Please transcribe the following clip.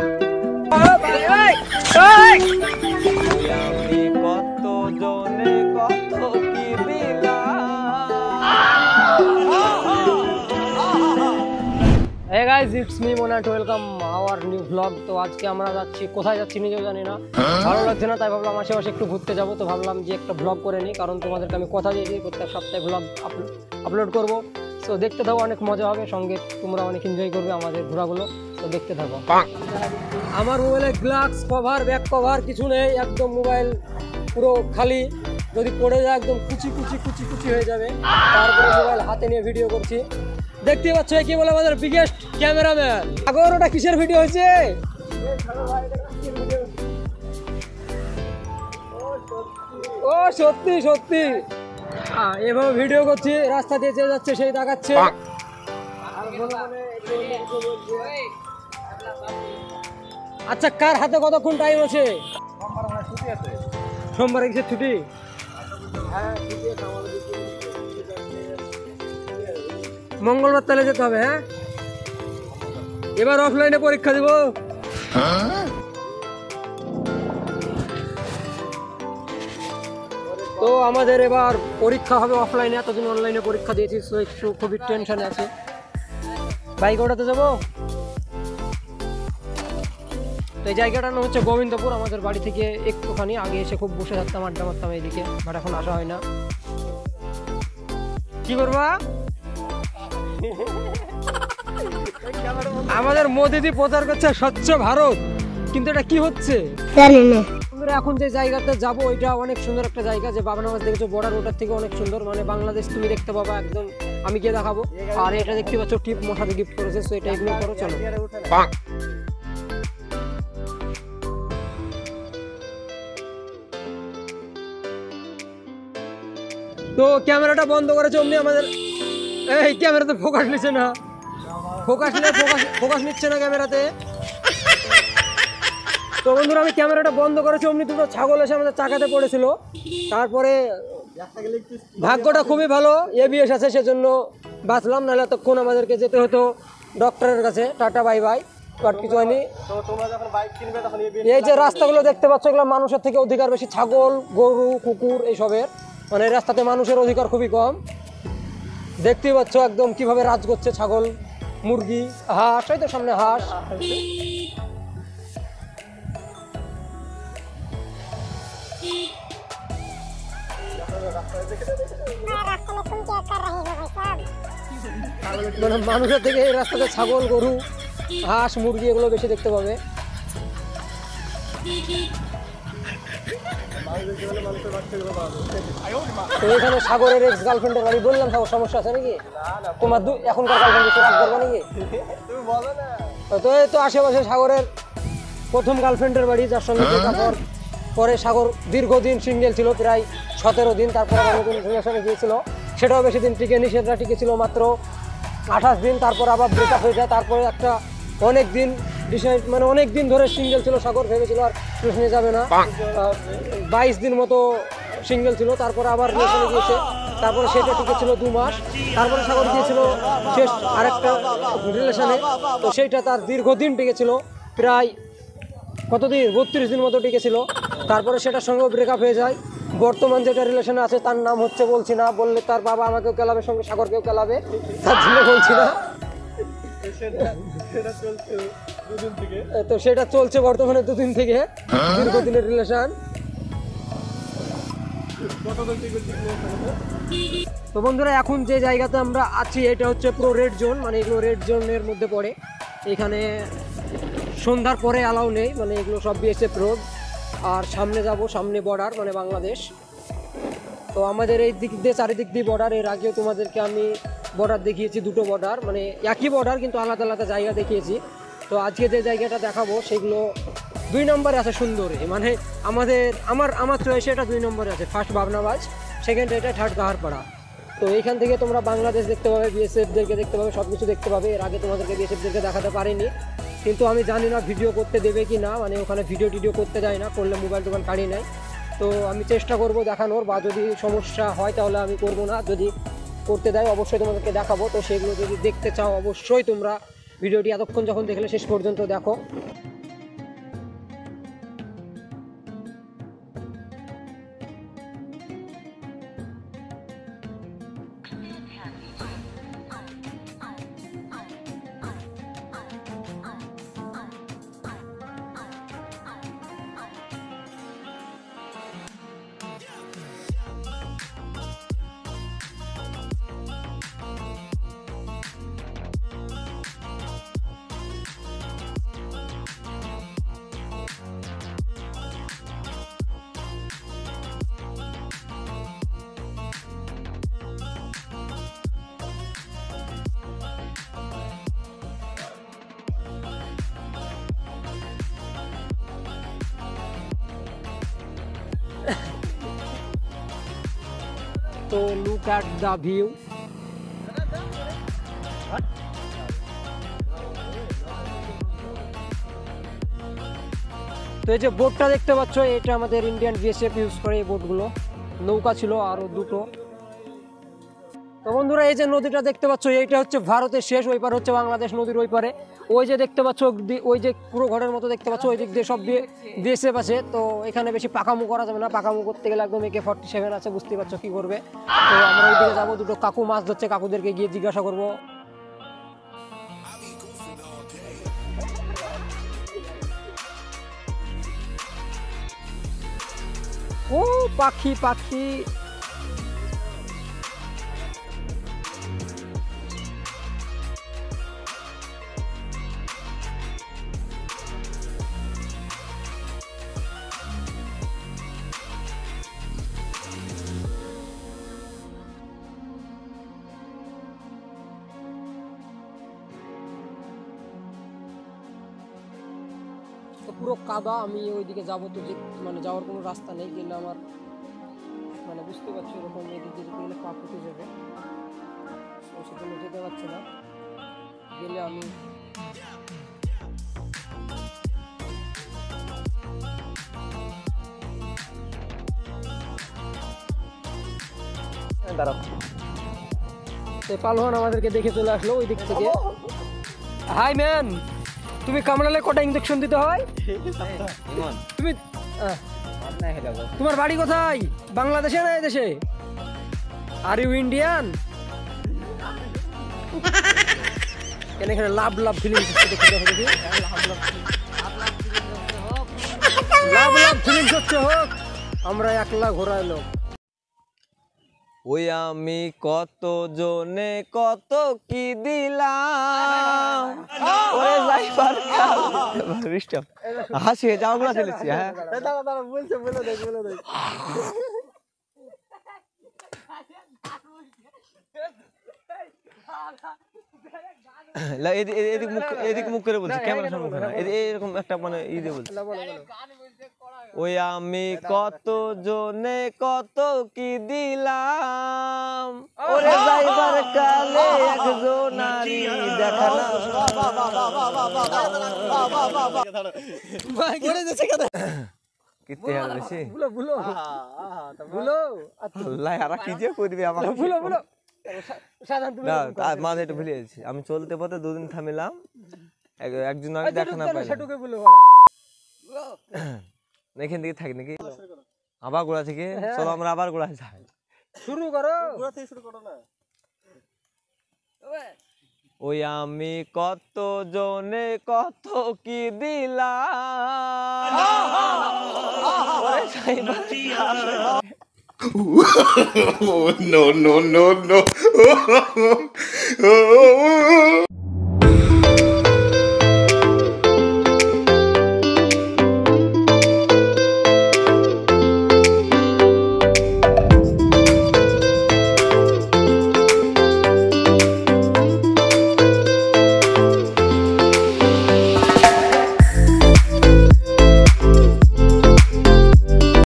Hey guys, it's me Monat. Welcome our new vlog. तो आज के हमारा जाच्छी कोथाय जाच्छी निजेও জানি না ভালো লাগছে না তাই ভাবলাম আশেপাশে একটু ঘুরতে যাব তো ভাবলাম যে একটা ব্লগ করে নি কারণ তোমাদেরকে আমি কথা দিয়েছি প্রত্যেক সপ্তাহে ব্লগ আপলোড করব সো দেখতে থাকো অনেক মজা হবে সঙ্গে তোমরা অনেক এনজয় করবে আমাদের ঘোরাগুলো তো দেখতে থাকো আমার মোবাইলে গ্লাস কভার ব্যাক কভার কিছু নেই একদম মোবাইল পুরো খালি যদি পড়ে যায় একদম কুচি কুচি কুচি কুচি হয়ে যাবে তারপরে মোবাইল হাতে নিয়ে ভিডিও করছি देखते बच्चे कि बोला हमारे बिगेस्ट कैमरा मैन अगर ओटा किशर वीडियो হইছে ओ সত্যি সত্যি এভাবে ভিডিও করছি রাস্তা দিয়ে চলে যাচ্ছে সেই দেখাচ্ছে আর বলা আচ্ছা কার হাতে কতক্ষণ টাইম আছে সোমবার মানে ছুটি আছে সোমবার কি ছুটি হ্যাঁ ছুটি আছে আমাদের मंगलवार तले जो हाँ एबार अफलाइने परीक्षा देव तो हमारे एबार परीक्षा है अफलाइने तो दिन अनलाइने परीक्षा दिए सो एक खूब टेंशन आछे बाइक उठाते जाब तो जैगाटार नाम हच्छे गोविंदपुर हमारे बाड़ी थेके एकटुखानी आगे एसे खूब बसे थाकताम आड्डा मारताम एदिके बाट एखन आसा हय ना कि करबा আমাদের মোদিজি প্রচার করছে স্বচ্ছ ভারত কিন্তু এটা কি হচ্ছে জানি না আমরা এখন যে জায়গাতে যাব ওইটা অনেক সুন্দর একটা জায়গা যে বাবনাবাস দেখেছো বর্ডার ওটার থেকে অনেক সুন্দর মানে বাংলাদেশ তুমি দেখতে পাবা একদম আমি গিয়ে দেখাবো আর এটা দেখতে পাচ্ছ টিপ মোটা গিফট করেছে সো এটা এগুলো করো চলো তো ক্যামেরাটা বন্ধ করেছে ওমনি আমাদের ए कैमरा तो फोकस নিছে না ফোকাস নিচ্ছে না ক্যামেরাতে তো বন্ধুরা আমি ক্যামেরাটা বন্ধ করেছি ওমনি দুটো ছাগল এসে আমাদের চাকাতে পড়েছিল তারপরে ভাগ্যটা খুবই ভালো এবিএস আছে সেজন্য বাঁচলাম না হলে তখন আমাদেরকে যেতে হতো ডক্টরের কাছে টাটা বাই বাই আর কিছু হয়নি তো তোমরা যখন বাইক কিনবে তখন এবিএস এই যে রাস্তাগুলো দেখতে পাচ্ছ এগুলো মানুষের থেকে অধিকার বেশি ছাগল গরু কুকুর এই সবের মানে রাস্তাতে মানুষের অধিকার খুবই কম देखते ही बच्चों एकदम কিভাবে রাজ করছে ছাগল মুরগি হাঁস এই তো সামনে হাঁস মানে মানুষের থেকে এই রাস্তাতে ছাগল গরু হাঁস মুরগি এগুলো বেশি দেখতে পাবে সাগরের এক্স গার্লফ্রেন্ডের বাড়ি বললাম সাগর সমস্যা আছে নাকি তোমার এখনকার গার্লফ্রেন্ড রাগ করবে নাকি তো এই তো আশেপাশে সাগরের প্রথম গার্লফ্রেন্ডের বাড়ি যার সঙ্গে পরে সাগর দীর্ঘদিন সিঙ্গেল ছিল প্রায় 17 দিন তারপরে নতুন রিলেশনে গিয়েছিল সেটাও বেশি দিন টিকেনি সেটা টিকেছিল মাত্র 28 দিন তারপর আবার ব্রেকআপ হয়ে যায় তারপরে একটা অনেক দিন বিষয় মানে অনেক দিন ধরে সিঙ্গেল ছিল সাগর ভেবেছিল আর রিলেশনে যাবে না 22 দিন মতো সিঙ্গেল ছিল তারপর আবার রিলেশনে গিয়েছে তারপরে সেটা টিকে ছিল 2 মাস তারপরে সাগর গিয়েছিল শেষ আরেকটা রিলেশনে তো সেইটা তার দীর্ঘদিন টিকে ছিল প্রায় কতদিন 32 দিন মতো টিকে ছিল তারপরে সেটার সঙ্গেও ব্রেকআপ হয়ে যায় বর্তমান যেটা রিলেশনে আছে তার নাম হচ্ছে বলছি না বললে তার বাবা আমাকেও কেলাবে সঙ্গে সাগরকেও কেলাবে তার জন্য বলছি না तो शेटा चलते बर्तमान दुदिन थेके दीर्घदिनेर रिलेशन तो बंधुरा एखन जे जायगाते आमरा आछि एटा होच्छे पुरो रेड जोन माने एगुलो रेड जोनेर मध्य पड़े एखाने सन्ध्यार परे अलाउ नेई माने एगुलो सब बीएसएफ रोड और सामने जाबो सामने बॉर्डर माने बांग्लादेश तो आमादेर एई दिक दिये चारिदिक दिये बॉर्डर एर आगे तोमादेरके आमि बॉर्डर देखिएछि दुटो बॉर्डर माने एकई बॉर्डर किन्तु आलादा आलादा जायगा देखिएछि तो आज के जैगाटा देखो सेगल 2 नम्बर आज सुंदर मैं चॉइस 2 नम्बर आज फार्स्ट बाबनाबाज सेकेंड ये 3rd गाहरपाड़ा तो यहन तुम्हारा बांग्लादेश देखते पाओ बीएसएफ के देखते पाओ सब कुछ देखते पाओ आगे तुम्हारे बीएसएफ के देखाते पारिनी किन्तु आमी जानी ना भिडियो करते देवे कि ना मैं ओखाने भिडियो टिडियो करते जाए ना करले मोबाइल टोबाइल काढ़ी नहीं तो आमी चेष्टा करब देखानोर बा जदि समस्या है ताहले आमी करब ना जदि करते दे अवश्य तुम्हारे देखो तो सेगल जो देखते चाओ अवश्य तुम्हारा ভিডিওটি এতক্ষণ যখন দেখলে শেষ পর্যন্ত দেখো। So look at the view. तो ये बोटटा देखते पाচ্ছ এটা আমাদের ইন্ডিয়ান বিএসএফ ইউজ করে এই বোটগুলো নৌকা ছিল আর দুটো। তো বন্ধুরা এই যে নদীটা দেখতে পাচ্ছ এইটা হচ্ছে ভারতের শেষ, ওই পার হচ্ছে বাংলাদেশ নদীর ওই পারে। ওই যে দেখতে পাচ্ছ ওই যে পুরো ঘরের মতো দেখতে পাচ্ছ ওই দিক দিয়ে সব বিএসএফ আছে। তো এখানে বেশি পাকামু করা যাবে না, পাকামু করতে গেলে একদম AK-47 আছে, বুঝতে পারছো কি করবে। তো আমরা ওইদিকে যাবো, দুটো কাকু মাছ ধরছে, কাকুদেরকে গিয়ে জিজ্ঞাসা করবো। ও পাখি পাখি পুরো কাদা। আমি ওইদিকে যাবো তো মানে যাওয়ার কোনো রাস্তা নেই, গেলে আমার মানে বুঝতে পারছি এরকম এদিকে যেতে গেলে পা ফুটে যাবে, সেখানে যেতে পারছি না। গেলে আমি দাঁড়াবো। সে পালোয়ান আমাদেরকে দেখে চলে আসলো ওই দিক থেকে। হাই ম্যান, তুমি কামড়ালে কটা ইনজেকশন দিতে হয়? তুমি তোমার বাড়ি কোথায়, বাংলাদেশে না এদেশে? Are you Indian? এখানে লাভ লাভ ফিলিং হচ্ছে হোক, আমরা একলা ঘোরাই লোক। ওই আমি কত জনে কত কি দিলাম, হাসি জামাগুলো ফেলেছি। হ্যাঁ এদিক মুখ করে বলছি, ক্যামেরা সম্মুখে না, এরকম একটা মানে ই দিয়ে বলছি। ওই আমি কত জনে কত কি দিলাম, ওরে যাইবার কালে একজনারি দেখালাম। মাঝে একটু ভুলে গেছি, আমি চলতে পথে দুদিন থামিলাম, একজন আগে দেখা না পাই। এখান থেকে থাকি নাকি আবার গোড়া থেকে? চলো আমরা আবার গোড়ায় যাই, শুরু করো, গোড়া থেকে শুরু করো না। ওই আমি কত জনে কত কি দিলাম, নো নো নো নো।